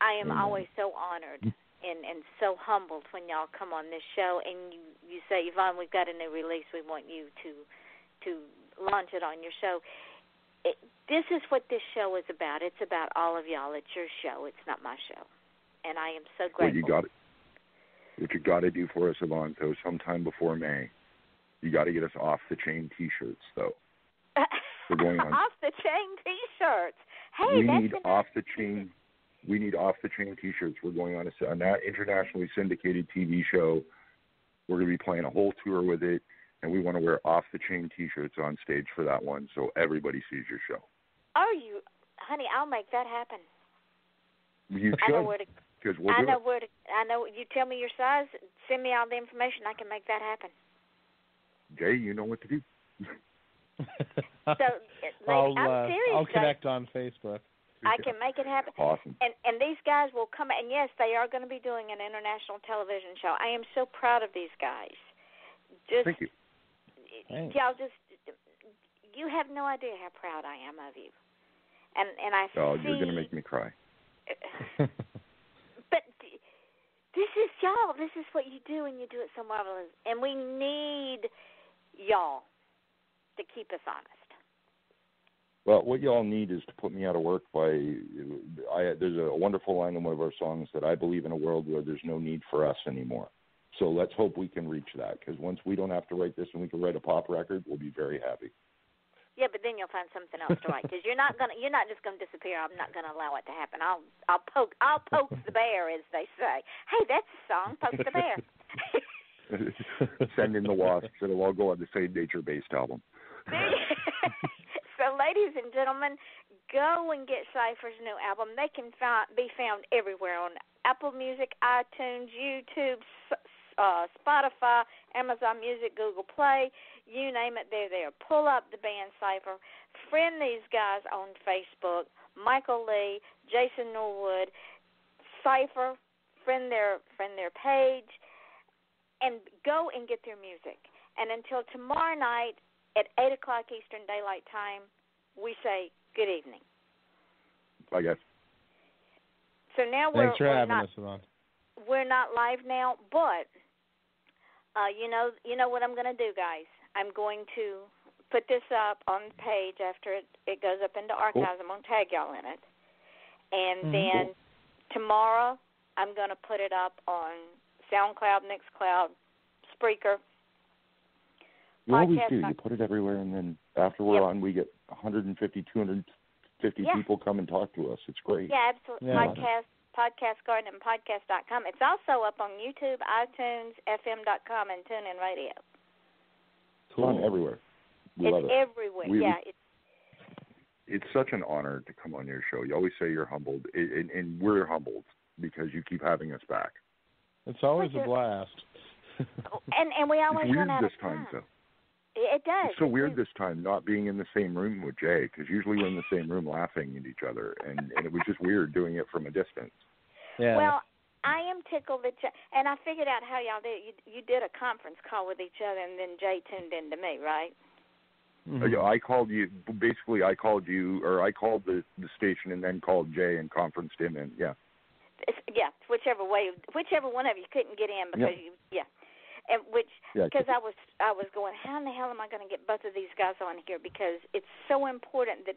I am always so honored and so humbled when y'all come on this show and you say, Yvonne, we've got a new release. We want you to to launch it on your show. This is what this show is about. It's about all of y'all. It's your show. It's not my show. And I am so grateful. Well, you got it. What you got to do for us, Yvonne, though, sometime before May, you got to get us off the chain T-shirts, though. We're going on. Off the chain T-shirts. Hey, we need off the chain. We need off the chain T-shirts. We're going on a now internationally syndicated TV show. We're going to be playing a whole tour with it, and we want to wear off the chain T-shirts on stage for that one, so everybody sees your show. Are you, honey? I'll make that happen. You should. I know. You tell me your size. Send me all the information. I can make that happen. Jay, you know what to do. I'm serious. I'll connect on Facebook. I can make it happen. Awesome. And these guys will come. And yes, they are going to be doing an international television show. I am so proud of these guys. Thank you. Y'all you have no idea how proud I am of you. And I. Oh, you're going to make me cry. But this is y'all. This is what you do, and you do it so marvelous. And we need y'all to keep us honest. Well, what y'all need is to put me out of work there's a wonderful line in one of our songs that I believe in a world where there's no need for us anymore. So let's hope we can reach that, because once we don't have to write this and we can write a pop record, we'll be very happy. Yeah, but then you'll find something else to write, because you're not just going to disappear. I'm not going to allow it to happen. I'll poke the bear, as they say. Hey, that's a song, Poke the Bear. Send in the wasps. It'll all go on the same nature-based album. So, ladies and gentlemen, go and get Cypher's new album. They can be found everywhere on Apple Music, iTunes, YouTube, Spotify, Amazon Music, Google Play. You name it, they're there. Pull up the band Cypher. Friend these guys on Facebook. Michael Lee, Jason Norwood, Cypher. Friend their page, and go and get their music. And until tomorrow night at 8:00 Eastern Daylight Time, we say good evening. I guess. So now we're not live now, but you know what I'm going to do, guys. I'm going to put this up on the page after it goes up into archives. Cool. I'm going to tag y'all in it. And then tomorrow I'm going to put it up on SoundCloud, Mixcloud, Spreaker. You always do. You put it everywhere, and then after we're on, we get 150, 250 people come and talk to us. It's great. Yeah, absolutely. Yeah. Podcast Garden, and podcast.com. It's also up on YouTube, iTunes, FM.com, and TuneIn Radio. It's on everywhere. It's everywhere. It's such an honor to come on your show. You always say you're humbled, and we're humbled because you keep having us back. It's always a blast. and we always run out of time. Though. It does. It's so weird this time not being in the same room with Jay, because usually we're in the same room laughing at each other, and it was just weird doing it from a distance. Yeah. Well, I am tickled that Jay, and I figured out how y'all did it. You did a conference call with each other, and then Jay tuned in to me, right? Mm-hmm. Yeah, I called the station and then called Jay and conferenced him in, whichever one of you couldn't get in because I was going, how in the hell am I going to get both of these guys on here? Because it's so important that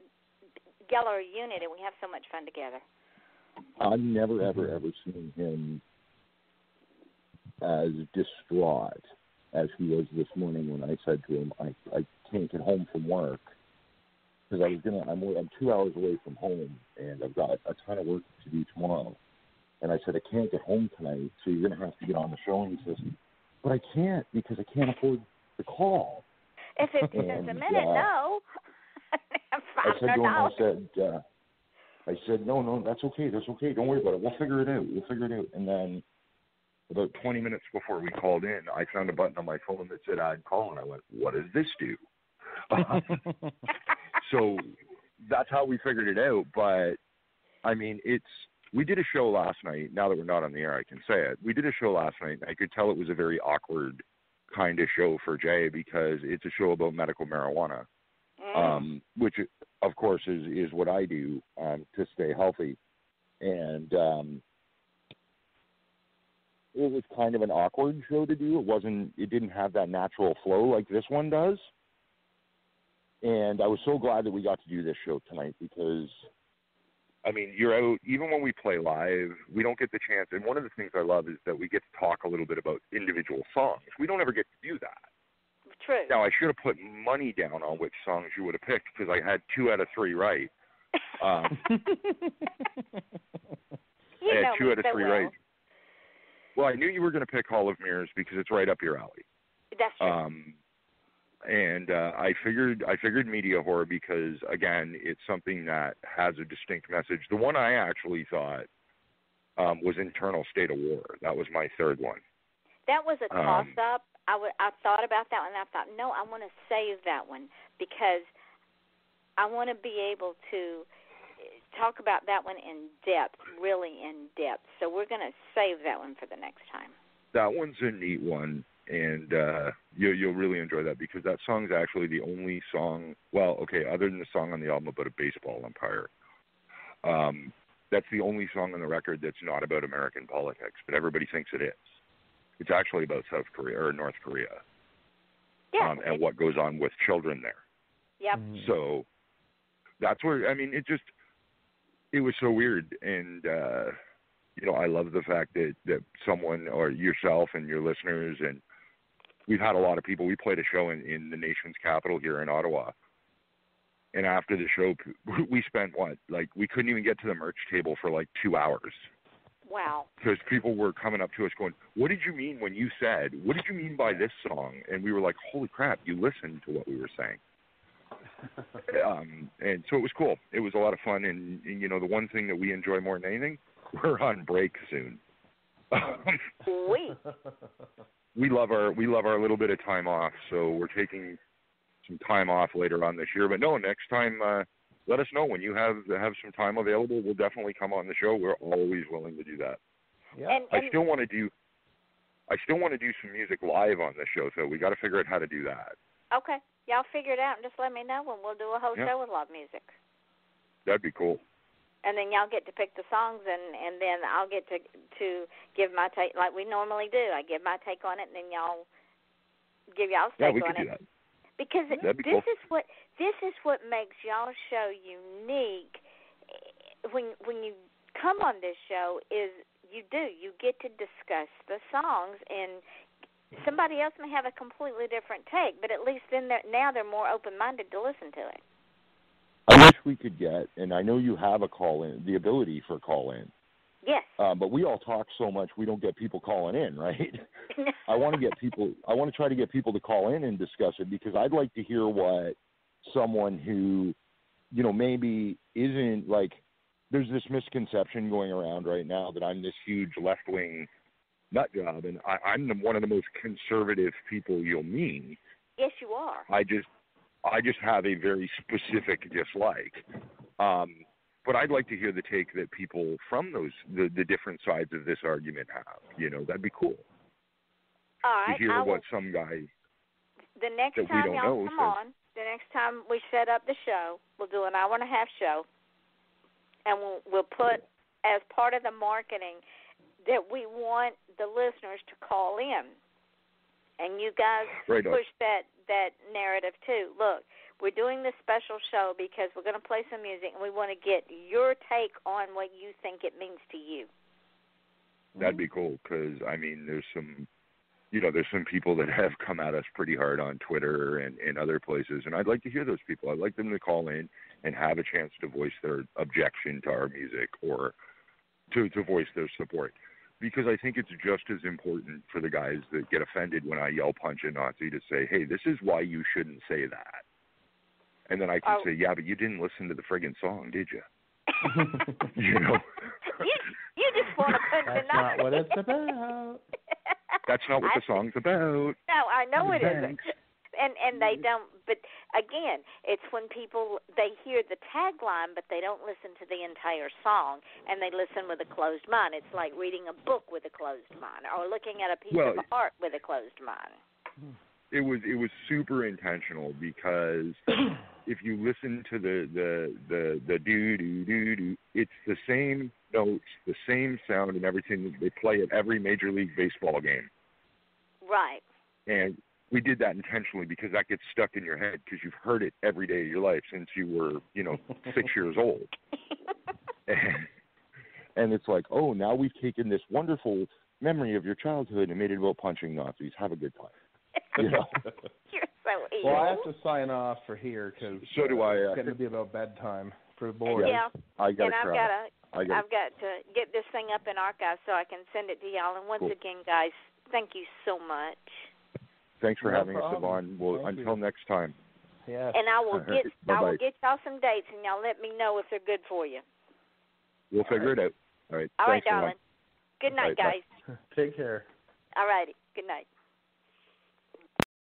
y'all are a unit and we have so much fun together. I've never, ever, ever seen him as distraught as he was this morning when I said to him, I can't get home from work because I'm 2 hours away from home and I've got a ton of work to do tomorrow. And I said, I can't get home tonight, so you're going to have to get on the show. And he says, but I can't because I can't afford the call. If it's a minute, no. I said, no, that's okay. Don't worry about it. We'll figure it out. And then about 20 minutes before we called in, I found a button on my phone that said I'd call. And I went, what does this do? So that's how we figured it out. But, I mean, we did a show last night. Now that we're not on the air, I can say it. We did a show last night. I could tell it was a very awkward kind of show for Jay because it's a show about medical marijuana, which, of course, is what I do to stay healthy. And it was kind of an awkward show to do. It didn't have that natural flow like this one does. And I was so glad that we got to do this show tonight because, I mean, you're out, even when we play live, we don't get the chance. And one of the things I love is that we get to talk a little bit about individual songs. We don't ever get to do that. True. Now, I should have put money down on which songs you would have picked because I had 2 out of 3 right. I had 2 out of 3 right. Well, I knew you were going to pick Hall of Mirrors because it's right up your alley. That's true. And I figured Media Whore because, again, it's something that has a distinct message. The one I actually thought was Internal State of War. That was my third one. That was a toss-up. I thought about that one, and I thought, no, I want to save that one because I want to be able to talk about that one in depth, really in depth. So we're going to save that one for the next time. That one's a neat one. And you'll really enjoy that because that song's actually the only song, well, okay, other than the song on the album about a baseball umpire, that's the only song on the record that's not about American politics, but everybody thinks it is. It's actually about South Korea or North Korea and what goes on with children there. Yep. So that's where, I mean, it was so weird. And, you know, I love the fact that someone or yourself and your listeners and, we've had a lot of people. We played a show in the nation's capital here in Ottawa. And after the show, we spent we couldn't even get to the merch table for 2 hours. Wow. Because people were coming up to us going, what did you mean by this song? And we were like, holy crap, you listened to what we were saying. And so it was cool. It was a lot of fun. And, you know, the one thing that we enjoy more than anything, we're on break soon. Wait. We love our little bit of time off, so we're taking some time off later on this year. But no, next time, let us know when you have some time available. We'll definitely come on the show. We're always willing to do that. Yeah. I still want to do some music live on the show, so we got to figure out how to do that. Okay, y'all figure it out and just let me know, and we'll do a whole show with live music. That'd be cool. And then y'all get to pick the songs, and then I'll get to give my take like we normally do. I give my take on it, and then y'all give y'all's take on it. Yeah, we could do that. Because this is what makes y'all's show unique. When you come on this show, you get to discuss the songs, and somebody else may have a completely different take, but at least then they're more open-minded to listen to it. I wish we could get, and I know you have a call-in, the ability for call-in. Yes. But we all talk so much, we don't get people calling in, right? I want to try to get people to call in and discuss it because I'd like to hear what someone who, you know, maybe isn't, there's this misconception going around right now that I'm this huge left-wing nut job, and I'm one of the most conservative people you'll meet. Yes, you are. I just have a very specific dislike. But I'd like to hear the take that people from the different sides of this argument have. You know, that'd be cool. All right. To hear what some guy the next that time we don't y'all know, come so. On, the next time we set up the show, we'll do an 1.5-hour show, and we'll put as part of the marketing that we want the listeners to call in. And you guys push that narrative too. Look, we're doing this special show because we're going to play some music and we want to get your take on what you think it means to you. That'd be cool because, I mean, there's some people that have come at us pretty hard on Twitter and other places, and I'd like to hear those people. I'd like them to call in and have a chance to voice their objection to our music or to voice their support. Because I think it's just as important for the guys that get offended when I yell Punch and Nazi to say, hey, this is why you shouldn't say that. And then I can say, yeah, but you didn't listen to the friggin' song, did you? You know? You just want to punch and Nazi. That's not what it's about. That's not what the song's about. No, I know it isn't. And they don't, but again, it's when people, they hear the tagline, but they don't listen to the entire song, and they listen with a closed mind. It's like reading a book with a closed mind, or looking at a piece of art with a closed mind. It was super intentional, because if you listen to the do-do-do-do, it's the same notes, the same sound and everything they play at every Major League Baseball game. Right. And we did that intentionally because that gets stuck in your head because you've heard it every day of your life since you were, 6 years old. And it's like, oh, now we've taken this wonderful memory of your childhood and made it about punching Nazis. Have a good time. You're so evil. Well, I have to sign off for here because so it's going to be about bedtime for the boys. Yeah, I got to cry. I've got to get this thing up in archive so I can send it to y'all. And once again, guys, thank you so much. Thanks for having us, Yvonne. Well, until next time. Yes. And I will get y'all some dates, and y'all let me know if they're good for you. We'll figure it out. All right. All right, darling. Good night, guys. Take care. All righty. Good night.